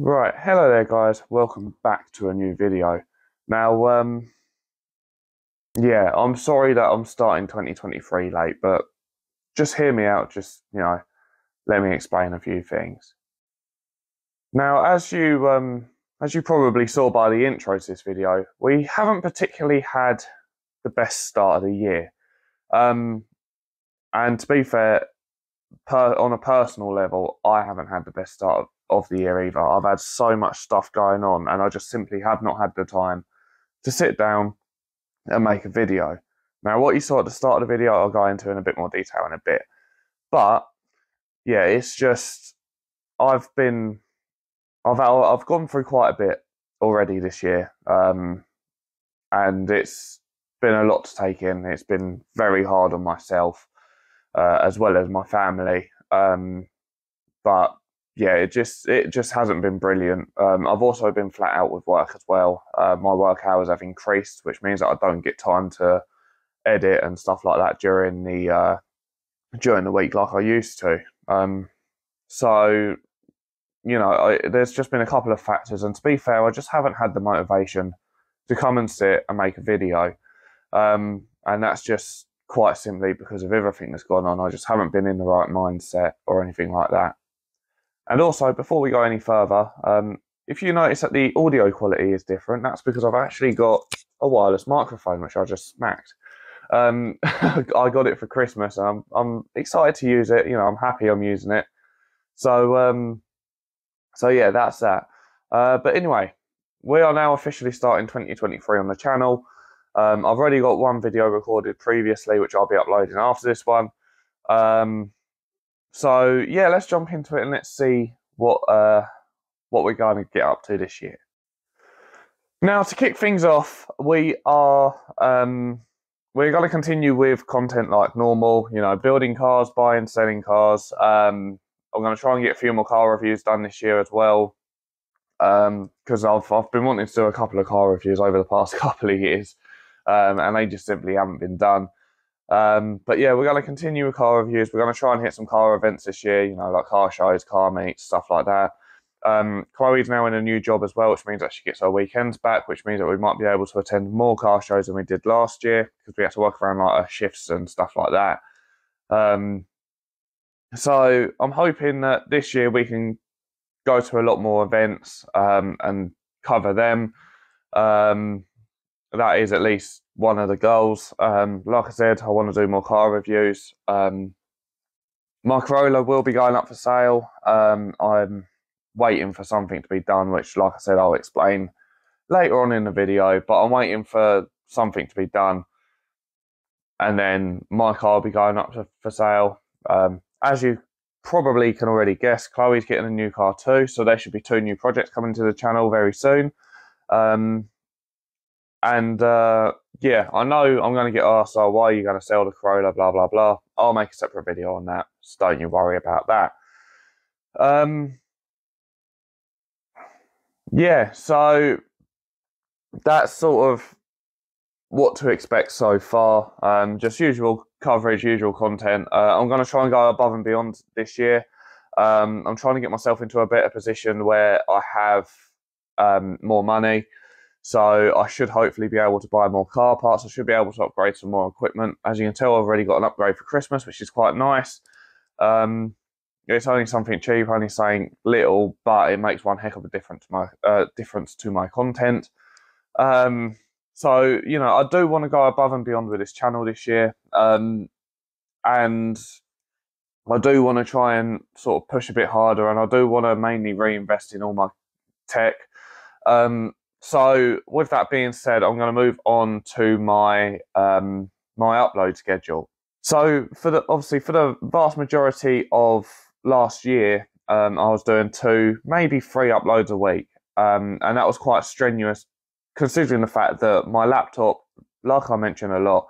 Right, hello there guys, welcome back to a new video. Now, yeah, I'm sorry that I'm starting 2023 late, but just hear me out, just, you know, let me explain a few things. Now, as you probably saw by the intro to this video, we haven't particularly had the best start of the year. And to be fair, on a personal level, I haven't had the best start of the year either. I've had so much stuff going on and I just simply have not had the time to sit down and make a video. Now what you saw at the start of the video I'll go into in a bit more detail in a bit, but yeah, it's just I've gone through quite a bit already this year, and it's been a lot to take in. It's been very hard on myself as well as my family, but yeah, it just hasn't been brilliant. I've also been flat out with work as well. My work hours have increased, which means that I don't get time to edit and stuff like that during the week like I used to. So, you know, there's just been a couple of factors, and to be fair, I just haven't had the motivation to come and sit and make a video, and that's just quite simply because of everything that's gone on. I just haven't been in the right mindset or anything like that. And also, before we go any further, if you notice that the audio quality is different, that's because I've actually got a wireless microphone, which I just smacked. I got it for Christmas, and I'm excited to use it. You know, I'm happy I'm using it. So, so yeah, that's that. But anyway, we are now officially starting 2023 on the channel. I've already got one video recorded previously, which I'll be uploading after this one. So yeah, let's jump into it and let's see what we're going to get up to this year. Now, to kick things off, we're going to continue with content like normal. You know, building cars, buying, selling cars. I'm going to try and get a few more car reviews done this year as well, because I've been wanting to do a couple of car reviews over the past couple of years, and they just simply haven't been done. But yeah, we're going to continue with car reviews. We're going to try and hit some car events this year, you know, like car shows, car meets, stuff like that. Chloe's now in a new job as well, which means that she gets her weekends back, which means that we might be able to attend more car shows than we did last year because we had to work around like our shifts and stuff like that. So I'm hoping that this year we can go to a lot more events and cover them. That is at least one of the goals. Like I said, I want to do more car reviews. My Corolla will be going up for sale. I'm waiting for something to be done, which, like I said, I'll explain later on in the video, but I'm waiting for something to be done. And then my car will be going up for sale. As you probably can already guess, Chloe's getting a new car too, so there should be two new projects coming to the channel very soon. Yeah, I know I'm going to get asked, oh, why are you going to sell the Corolla, blah, blah, blah. I'll make a separate video on that, so don't you worry about that. Yeah, so that's sort of what to expect so far. Just usual coverage, usual content. I'm going to try and go above and beyond this year. I'm trying to get myself into a better position where I have more money. So I should hopefully be able to buy more car parts. I should be able to upgrade some more equipment. As you can tell, I've already got an upgrade for Christmas, which is quite nice. It's only something cheap, only saying little, but it makes one heck of a difference to my content. So, you know, I do want to go above and beyond with this channel this year. And I do want to try and sort of push a bit harder, and I do want to mainly reinvest in all my tech. So with that being said, I'm going to move on to my my upload schedule. So for the vast majority of last year, I was doing 2, maybe 3 uploads a week, and that was quite strenuous considering the fact that my laptop, like I mentioned a lot,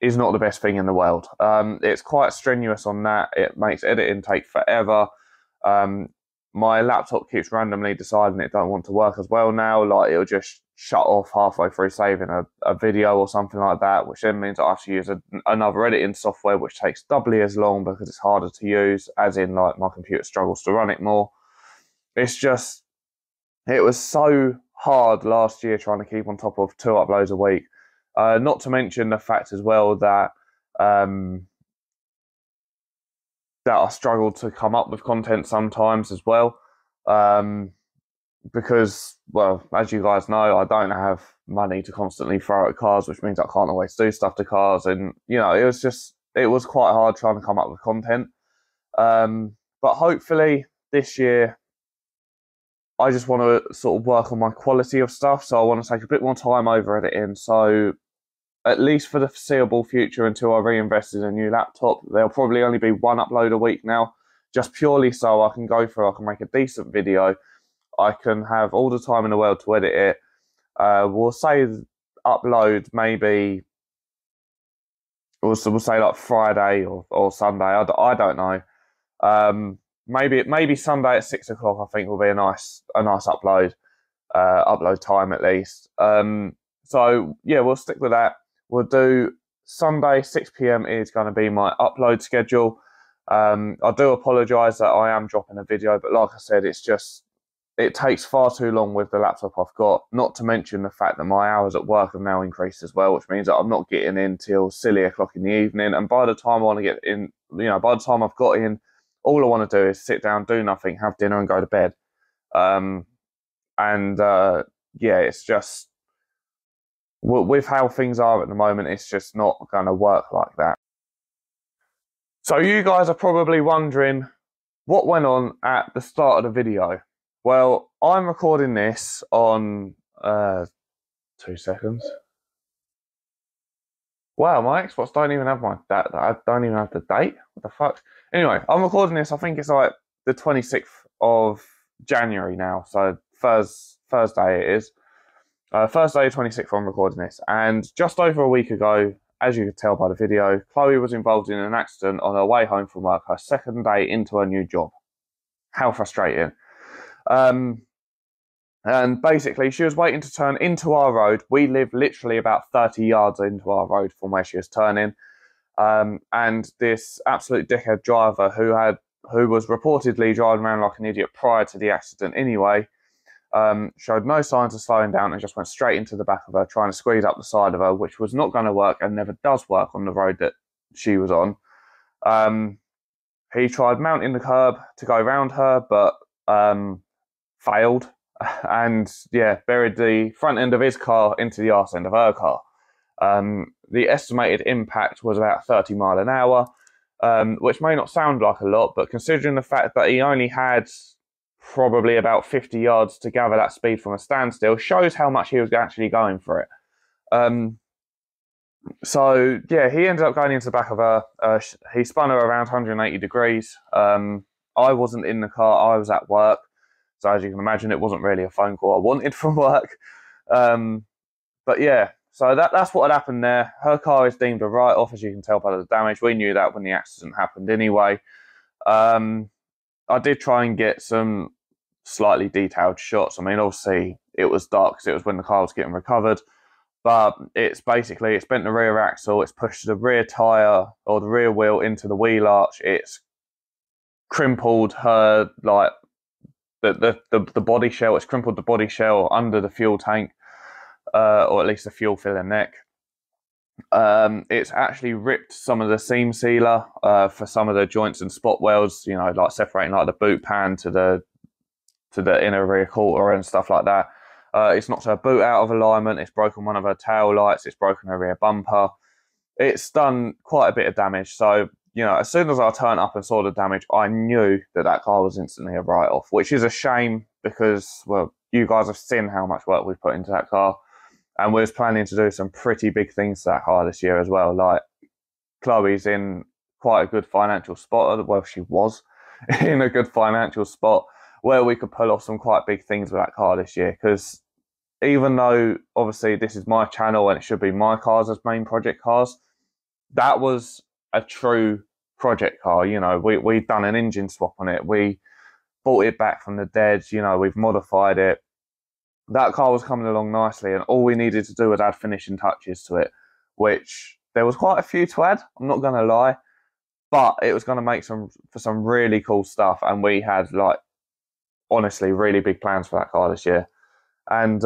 is not the best thing in the world. It's quite strenuous on that. It makes editing take forever. My laptop keeps randomly deciding it don't want to work as well now. Like, it'll just shut off halfway through saving a video or something like that, which then means that I have to use another editing software, which takes doubly as long because it's harder to use, as in, like, my computer struggles to run it more. It's just It was so hard last year trying to keep on top of two uploads a week. Not to mention the fact as well that that I struggled to come up with content sometimes as well, because, well, as you guys know, I don't have money to constantly throw at cars, which means I can't always do stuff to cars. And, you know, it was just, it was quite hard trying to come up with content. But hopefully this year, I just want to sort of work on my quality of stuff. So I want to take a bit more time over editing. So at least for the foreseeable future, until I reinvest in a new laptop, there'll probably only be one upload a week now, just purely so I can go through, I can make a decent video, I can have all the time in the world to edit it. We'll say upload maybe, we'll say like Friday or Sunday, I don't know. Maybe Sunday at 6 o'clock, I think will be a nice upload, upload time at least. So yeah, we'll stick with that. We'll do Sunday 6 p.m. is going to be my upload schedule. I do apologise that I am dropping a video, but like I said, it's just, it takes far too long with the laptop I've got. Not to mention the fact that my hours at work have now increased as well, which means that I'm not getting in till silly o'clock in the evening. And by the time I want to get in, you know, by the time I've got in, all I want to do is sit down, do nothing, have dinner and go to bed. Yeah, it's just, with how things are at the moment, it's just not going to work like that. So you guys are probably wondering what went on at the start of the video. Well, I'm recording this on 2 seconds. Wow, my Xbox don't even have I don't even have the date. What the fuck? Anyway, I'm recording this, I think it's like the 26th of January now, so Thursday it is. Thursday 26th I'm recording this, and just over a week ago, as you can tell by the video, Chloe was involved in an accident on her way home from work, her second day into her new job. How frustrating. And basically she was waiting to turn into our road. We live literally about 30 yards into our road from where she was turning. And this absolute dickhead driver who was reportedly driving around like an idiot prior to the accident anyway, showed no signs of slowing down and just went straight into the back of her, trying to squeeze up the side of her, which was not going to work and never does work on the road that she was on. He tried mounting the curb to go round her, but failed, and yeah, buried the front end of his car into the arse end of her car. The estimated impact was about 30 miles an hour, which may not sound like a lot, but considering the fact that he only had probably about 50 yards to gather that speed from a standstill, shows how much he was actually going for it. So yeah, he ended up going into the back of her. He spun her around 180 degrees. I wasn't in the car, I was at work. So as you can imagine, it wasn't really a phone call I wanted from work. But yeah, so that's what had happened there. Her car is deemed a write-off, as you can tell by the damage. We knew that when the accident happened anyway. I did try and get some slightly detailed shots. I mean, obviously, it was dark because it was when the car was getting recovered. But it's basically, it's bent the rear axle, it's pushed the rear tyre or the rear wheel into the wheel arch, it's crimpled her, like, the body shell, it's crimpled the body shell under the fuel tank, or at least the fuel filler neck. It's actually ripped some of the seam sealer for some of the joints and spot welds, you know, like separating like the boot pan to the inner rear quarter and stuff like that. It's knocked her boot out of alignment, it's broken one of her tail lights, it's broken her rear bumper. It's done quite a bit of damage. So, you know, as soon as I turned up and saw the damage, I knew that that car was instantly a write-off, which is a shame because, well, you guys have seen how much work we've put into that car. And we're planning to do some pretty big things to that car this year as well. Like, Chloe's in quite a good financial spot. Well, she was in a good financial spot where we could pull off some quite big things with that car this year. Because even though, obviously, this is my channel and it should be my cars as main project cars, that was a true project car. You know, we've done an engine swap on it, we bought it back from the dead, you know, we've modified it. That car was coming along nicely, and all we needed to do was add finishing touches to it, which there was quite a few to add, I'm not gonna lie, but it was gonna make some really cool stuff. And we had like honestly, really big plans for that car this year. And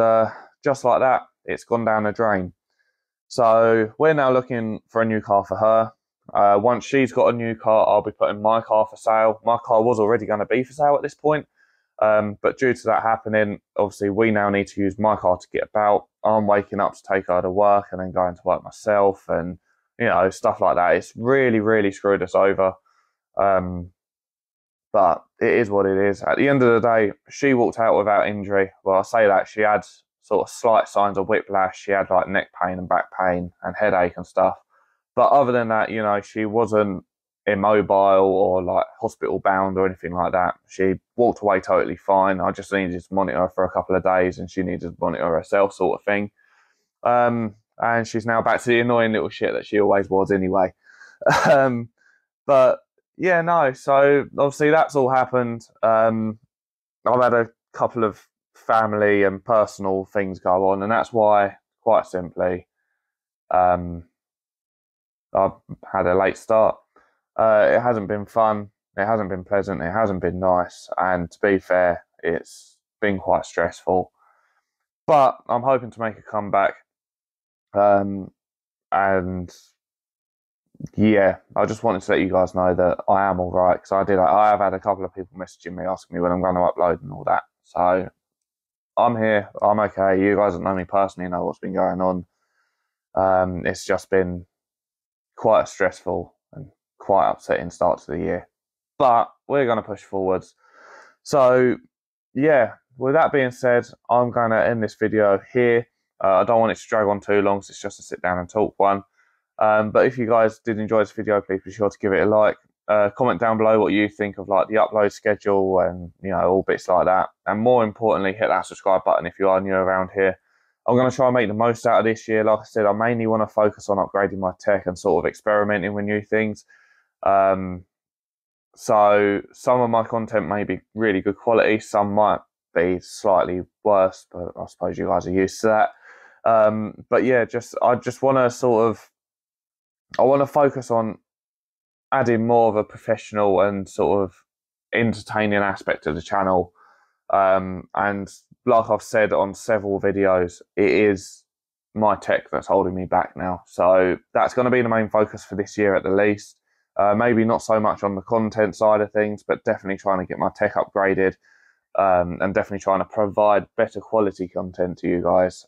just like that, it's gone down the drain. So we're now looking for a new car for her. Once she's got a new car, I'll be putting my car for sale. My car was already going to be for sale at this point. But due to that happening, obviously, we now need to use my car to get about. I'm waking up to take her to work and then going to work myself and, you know, stuff like that. It's really, really screwed us over. But it is what it is. At the end of the day, she walked out without injury. Well, I say that. She had sort of slight signs of whiplash. She had, like, neck pain and back pain and headache and stuff. But other than that, you know, she wasn't immobile or, like, hospital-bound or anything like that. She walked away totally fine. I just needed to monitor her for a couple of days, and she needed to monitor herself sort of thing. And she's now back to the annoying little shit that she always was anyway. But, yeah, no, so obviously that's all happened. I've had a couple of family and personal things go on, and that's why, quite simply, I've had a late start. It hasn't been fun, it hasn't been pleasant, it hasn't been nice, and to be fair, it's been quite stressful. But I'm hoping to make a comeback, and yeah, I just wanted to let you guys know that I am all right, because I have had a couple of people messaging me asking me when I'm going to upload and all that. So I'm here, I'm okay. You guys that know me personally know what's been going on. It's just been quite a stressful and quite upsetting start to the year, but we're going to push forwards. So yeah, with that being said, I'm going to end this video here. I don't want it to drag on too long, so it's just a sit down and talk one. But if you guys did enjoy this video, please be sure to give it a like. Comment down below what you think of, like, the upload schedule and, you know, all bits like that. And more importantly, hit that subscribe button if you are new around here. I'm going to try and make the most out of this year. Like I said, I mainly want to focus on upgrading my tech and sort of experimenting with new things. So some of my content may be really good quality. Some might be slightly worse, but I suppose you guys are used to that. But yeah, I just want to sort of, I want to focus on adding more of a professional and sort of entertaining aspect of the channel. And like I've said on several videos, it is my tech that's holding me back now. So that's going to be the main focus for this year at the least. Maybe not so much on the content side of things, but definitely trying to get my tech upgraded, and definitely trying to provide better quality content to you guys.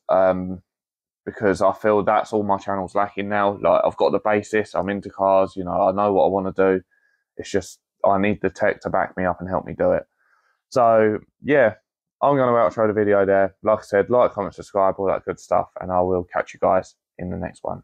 Because I feel that's all my channel's lacking now. Like, I've got the basis, I'm into cars, you know, I know what I want to do. It's just, I need the tech to back me up and help me do it. So, yeah, I'm going to outro the video there. Like I said, like, comment, subscribe, all that good stuff, and I will catch you guys in the next one.